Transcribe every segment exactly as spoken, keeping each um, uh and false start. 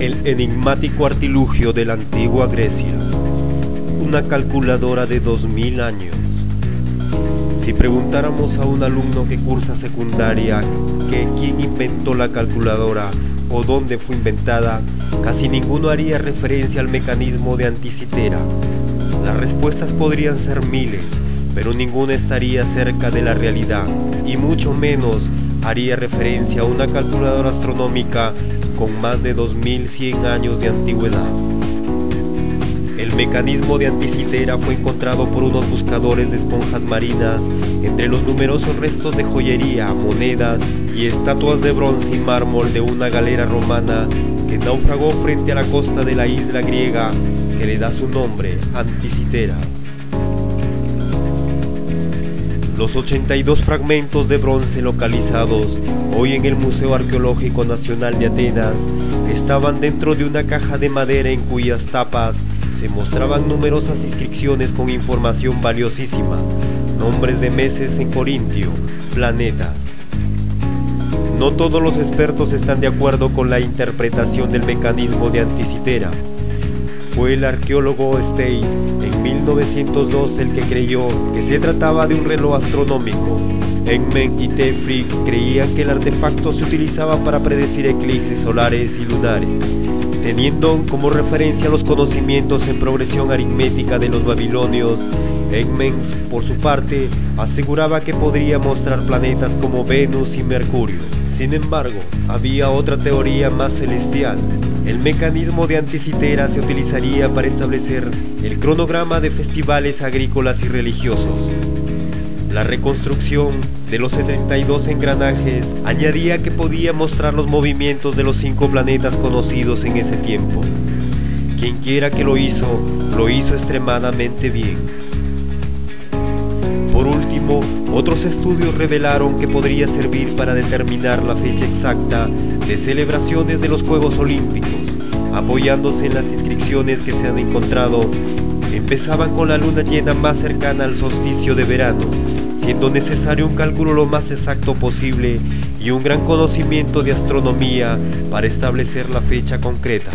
el enigmático artilugio de la antigua Grecia, una calculadora de dos mil años. Si preguntáramos a un alumno que cursa secundaria que quién inventó la calculadora o dónde fue inventada, casi ninguno haría referencia al mecanismo de Antikythera. Las respuestas podrían ser miles, pero ninguna estaría cerca de la realidad, y mucho menos haría referencia a una calculadora astronómica con más de dos mil cien años de antigüedad. El mecanismo de Antikythera fue encontrado por unos buscadores de esponjas marinas entre los numerosos restos de joyería, monedas y estatuas de bronce y mármol de una galera romana que naufragó frente a la costa de la isla griega que le da su nombre, Antikythera. Los ochenta y dos fragmentos de bronce localizados hoy en el Museo Arqueológico Nacional de Atenas estaban dentro de una caja de madera en cuyas tapas se mostraban numerosas inscripciones con información valiosísima, nombres de meses en corintio, planetas. No todos los expertos están de acuerdo con la interpretación del mecanismo de Antikythera. Fue el arqueólogo Stais en mil novecientos dos el que creyó que se trataba de un reloj astronómico. Edmunds y Freeth creían que el artefacto se utilizaba para predecir eclipses solares y lunares, teniendo como referencia los conocimientos en progresión aritmética de los babilonios. Edmunds, por su parte, aseguraba que podría mostrar planetas como Venus y Mercurio. Sin embargo, había otra teoría más celestial. El mecanismo de Antikythera se utilizaría para establecer el cronograma de festivales agrícolas y religiosos. La reconstrucción de los setenta y dos engranajes añadía que podía mostrar los movimientos de los cinco planetas conocidos en ese tiempo. Quienquiera que lo hizo, lo hizo extremadamente bien. Por último, otros estudios revelaron que podría servir para determinar la fecha exacta de celebraciones de los Juegos Olímpicos, apoyándose en las inscripciones que se han encontrado. Empezaban con la luna llena más cercana al solsticio de verano, siendo necesario un cálculo lo más exacto posible y un gran conocimiento de astronomía para establecer la fecha concreta.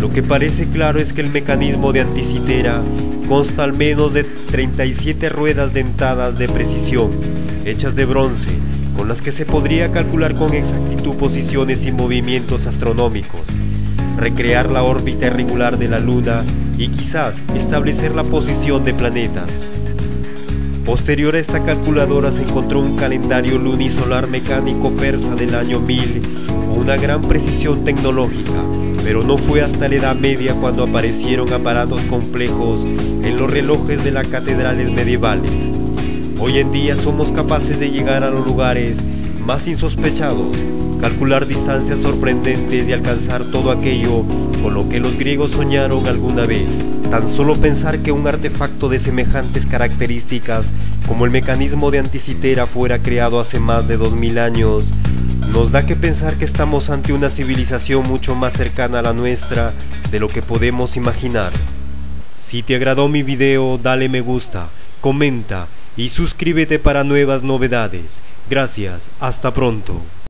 Lo que parece claro es que el mecanismo de Antikythera consta al menos de treinta y siete ruedas dentadas de precisión, hechas de bronce, con las que se podría calcular con exactitud posiciones y movimientos astronómicos, recrear la órbita irregular de la Luna y quizás establecer la posición de planetas. Posterior a esta calculadora se encontró un calendario lunisolar mecánico persa del año mil, con una gran precisión tecnológica, pero no fue hasta la Edad Media cuando aparecieron aparatos complejos en los relojes de las catedrales medievales. Hoy en día somos capaces de llegar a los lugares más insospechados, calcular distancias sorprendentes y alcanzar todo aquello con lo que los griegos soñaron alguna vez. Tan solo pensar que un artefacto de semejantes características como el mecanismo de Antikythera fuera creado hace más de dos mil años, nos da que pensar que estamos ante una civilización mucho más cercana a la nuestra de lo que podemos imaginar. Si te agradó mi video, dale me gusta, comenta y suscríbete para nuevas novedades. Gracias, hasta pronto.